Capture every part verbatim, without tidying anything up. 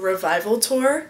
Revival Tour.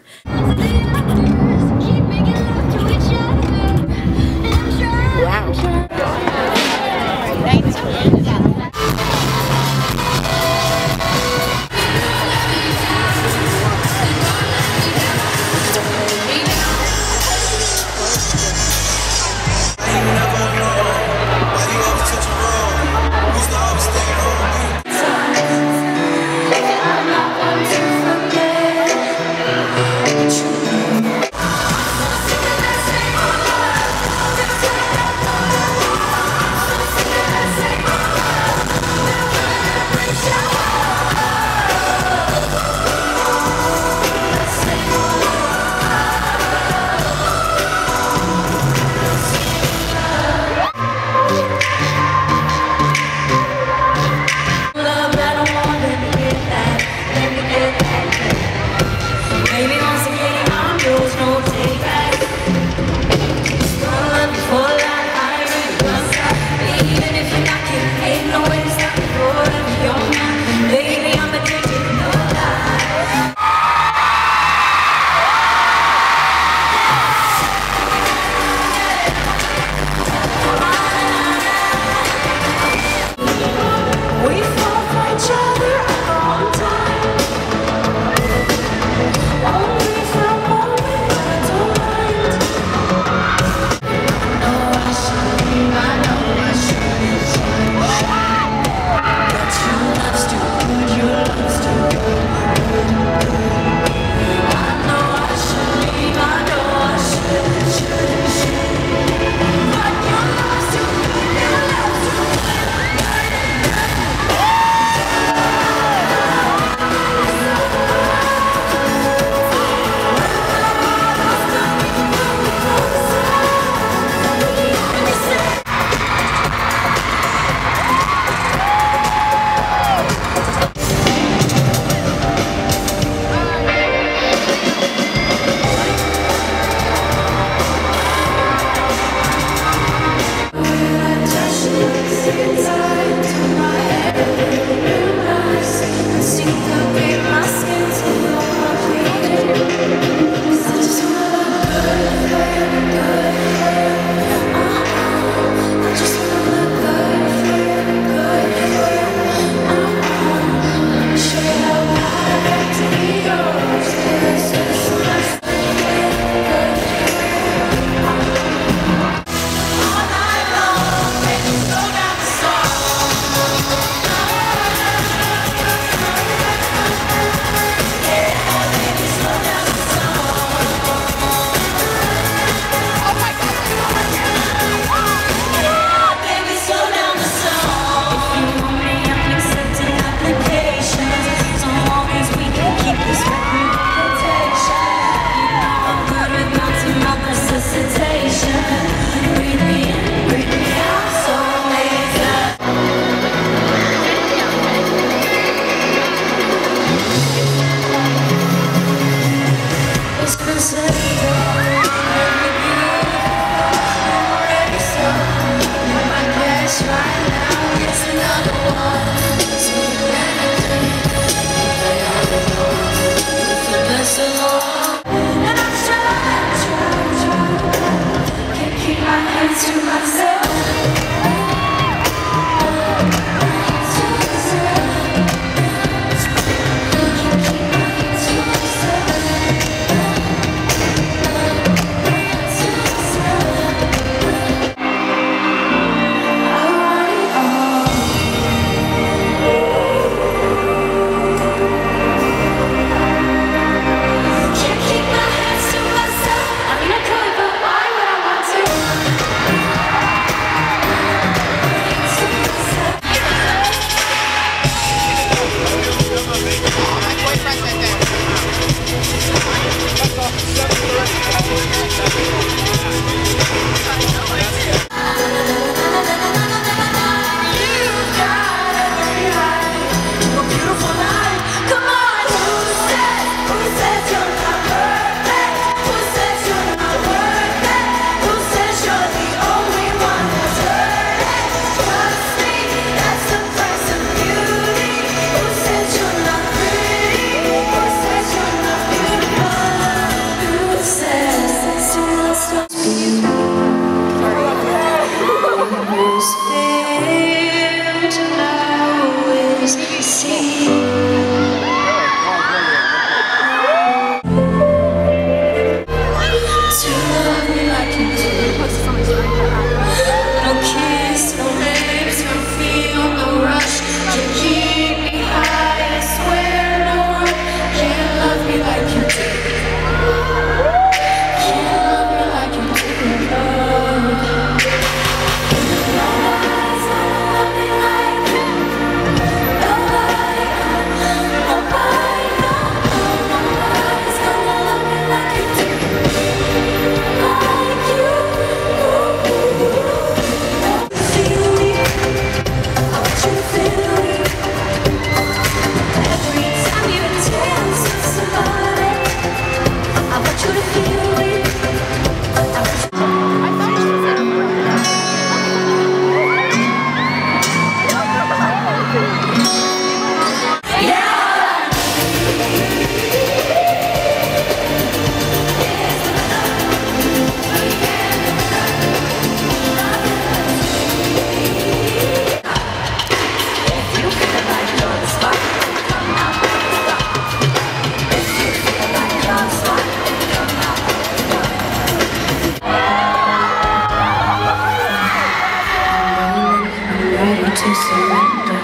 to surrender.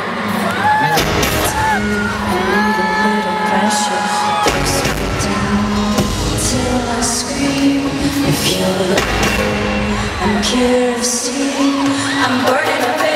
I need a little pressure. Press me down till I scream. If you look, I'm kerosene. I'm burning up, baby.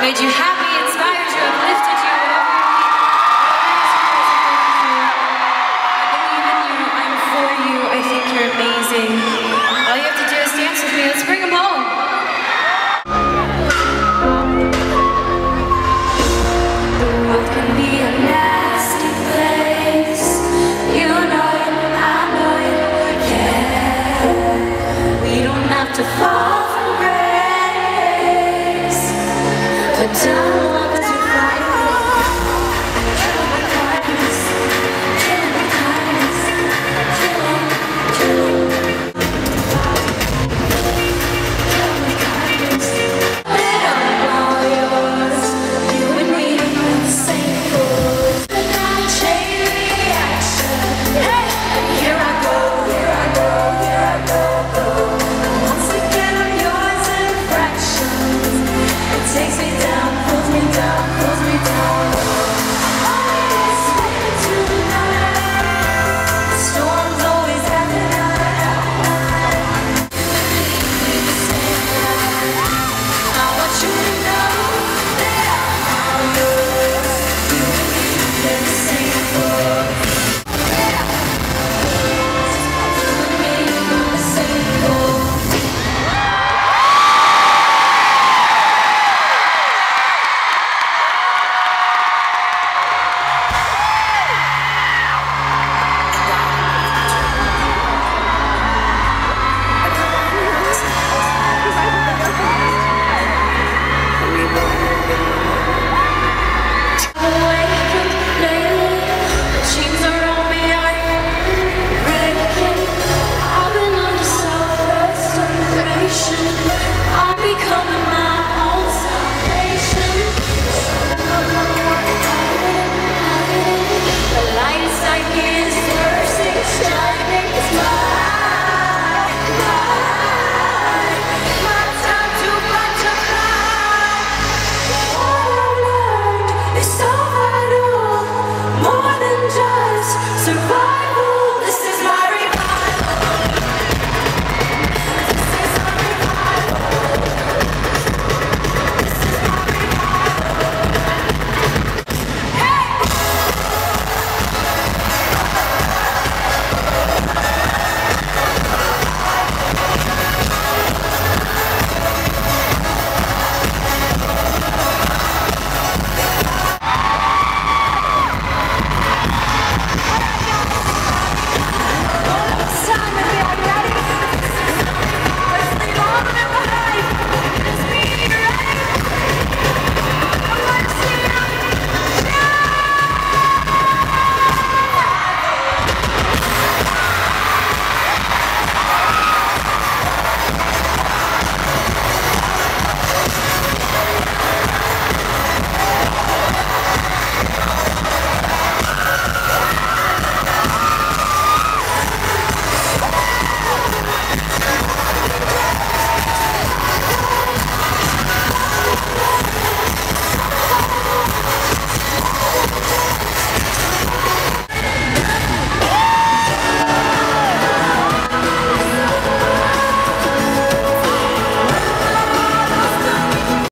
Made you happy, inspired you, uplifted you. I believe in you, I'm for you, I think you're amazing. All you have to do is dance with me, let's bring them home. Time.